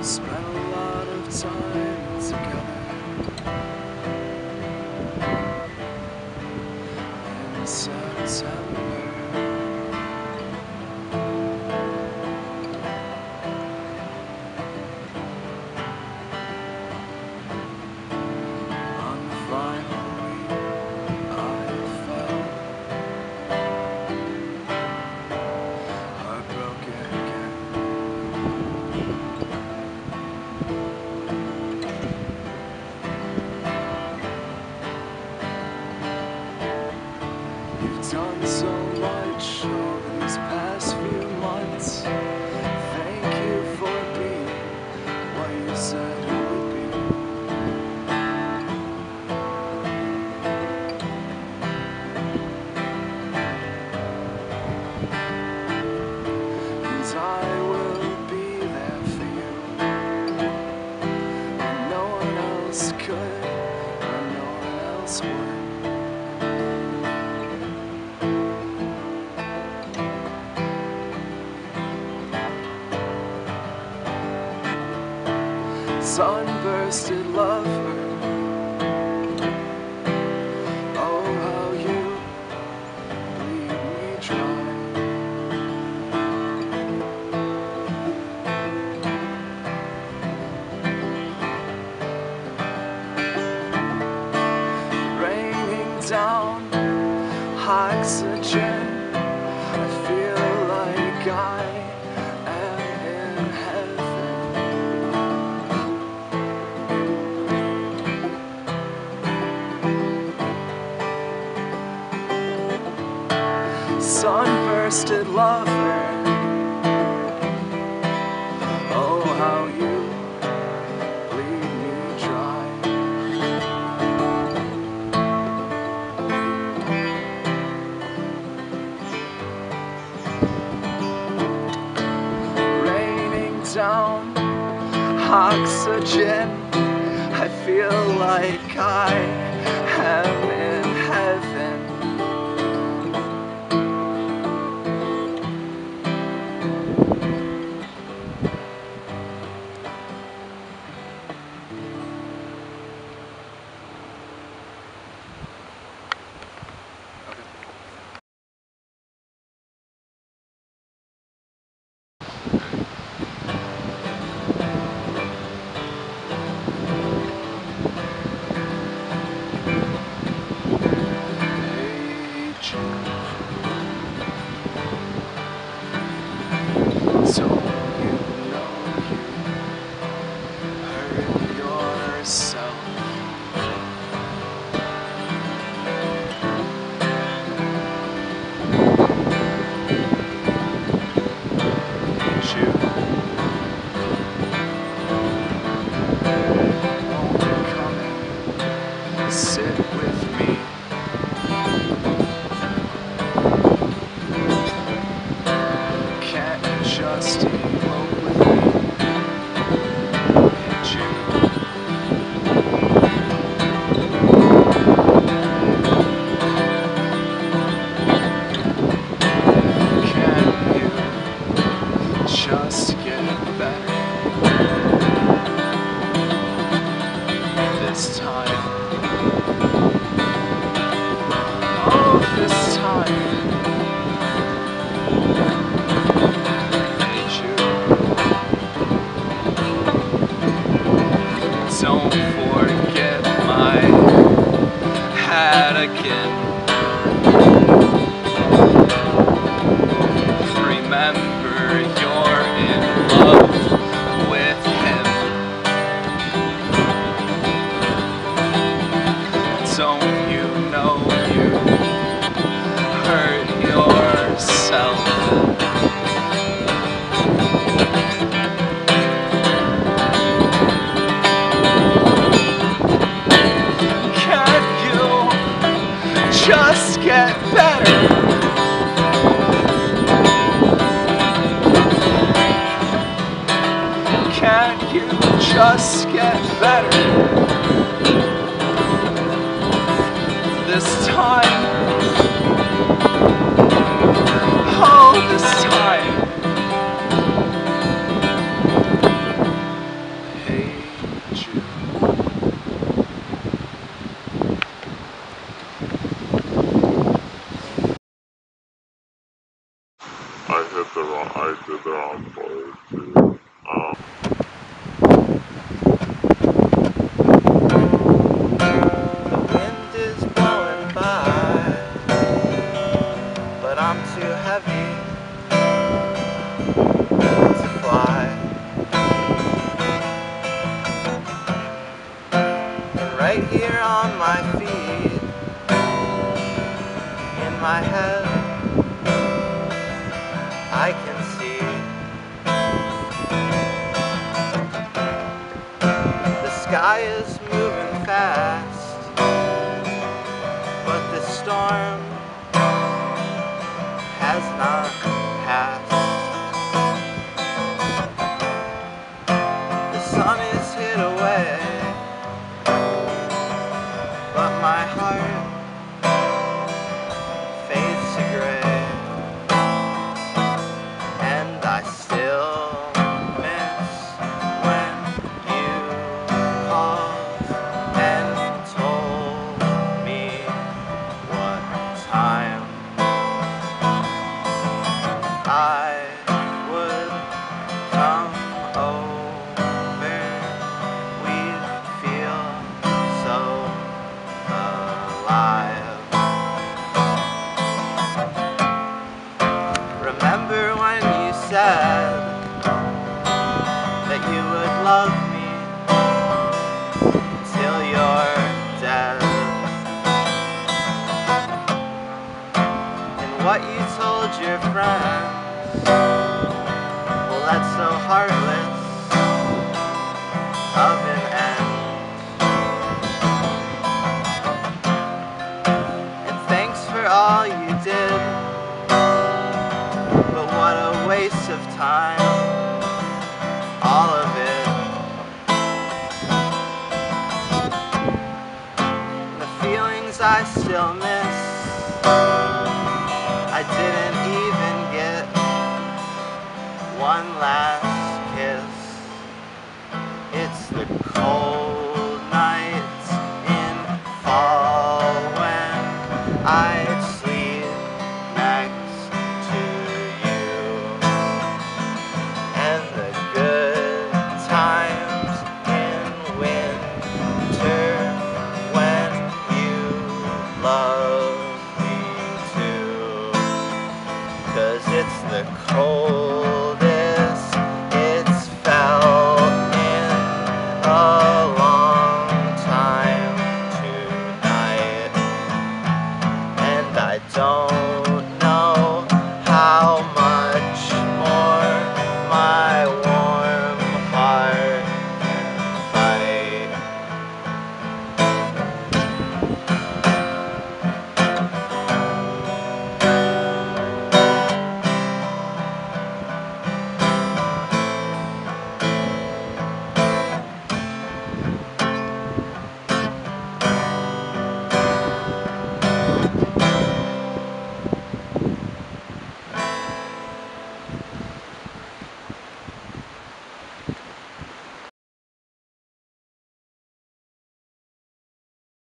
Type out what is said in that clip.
We spent a lot of time together, and September on the final week I fell heartbroken again. Done so much over these past few months. Thank you for being what you said it would be. And I will be there for you when no one else could or no one else would. Sunbursted lover, oh how you bleed me dry. Raining down oxygen, I feel like I sunbursted lover, oh how you bleed me dry. Raining down oxygen, I feel like I am in heaven. So you know you hurt yourself. You won't come and sit with me. Just elope with me, and you can you just get better this time? Oh, this time. Don't forget my hat again. Remember you're in love with him. Don't you know you hurt yourself? Just get better. Can't you just get better this time? Oh, this time. I sit there on fire too. The wind is blowing by, but I'm too heavy to fly. And right here on my feet, in my head, I can see the sky is moving fast, but the storm has not passed. The sun is hid away, but my heart fades to gray. I still miss when you called and told me what time I would come over. We'd feel so alive. Remember when you said that you would love me till you're dead, and what you told your friends, well, that's so heartless of an end. And thanks for all you did, waste of time, all of it. The feelings I still miss, I didn't even get one last